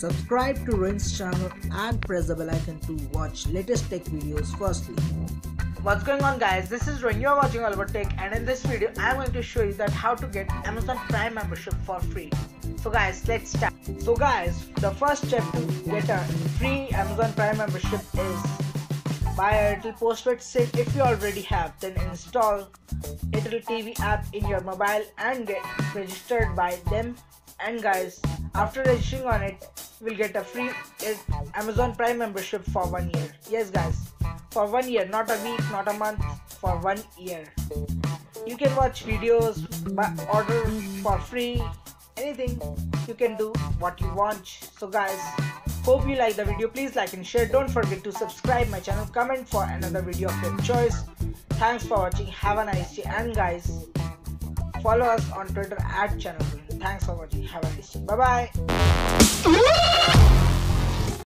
Subscribe to Rin's channel and press the bell icon to watch latest tech videos firstly. What's going on, guys? This is Rin, you're watching All About Tech, and in this video I'm going to show you that how to get Amazon Prime membership for free. So guys, let's start. So guys, the first step to get a free Amazon Prime membership is buy a Little postpaid SIM if you already have, then install Little TV app in your mobile and get registered by them. And guys, after registering on it, you will get a free Amazon Prime membership for 1 year. Yes guys, for 1 year, not a week, not a month, for 1 year. You can watch videos, buy, order for free, anything. You can do what you want. So guys, hope you like the video. Please like and share. Don't forget to subscribe my channel. Comment for another video of your choice. Thanks for watching. Have a nice day. And guys, follow us on Twitter @channelrin. Thanks for watching. Have a nice day. Bye bye.